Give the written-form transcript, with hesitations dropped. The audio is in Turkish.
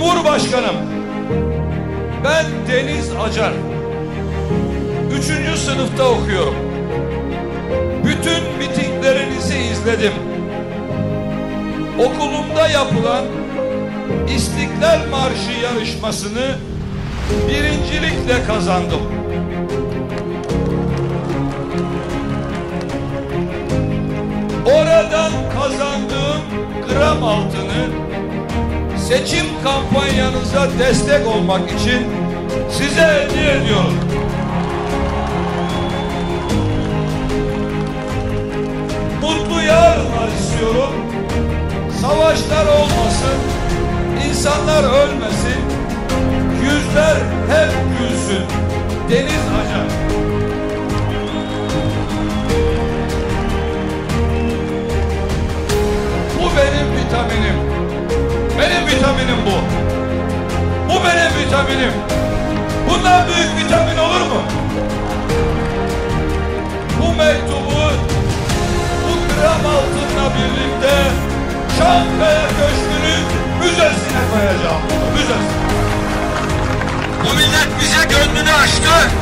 Cumhurbaşkanım, ben Deniz Acar, 3. sınıfta okuyorum. Bütün mitinglerinizi izledim. Okulumda yapılan İstiklal Marşı yarışmasını birincilikle kazandım. Oradan kazandığım gram altını seçim kampanyanıza destek olmak için size hediye ediyorum. Mutlu yarınlar istiyorum. Savaşlar olmasın, insanlar ölmesin, yüzler hep gülsün. Deniz Acar. Bu. Bu benim vitaminim. Bundan büyük vitamin olur mu? Bu mektubu, bu gram altınla birlikte Çankaya Köşkü'nün müzesine koyacağım. Müzesine. Bu millet bize gönlünü açtı.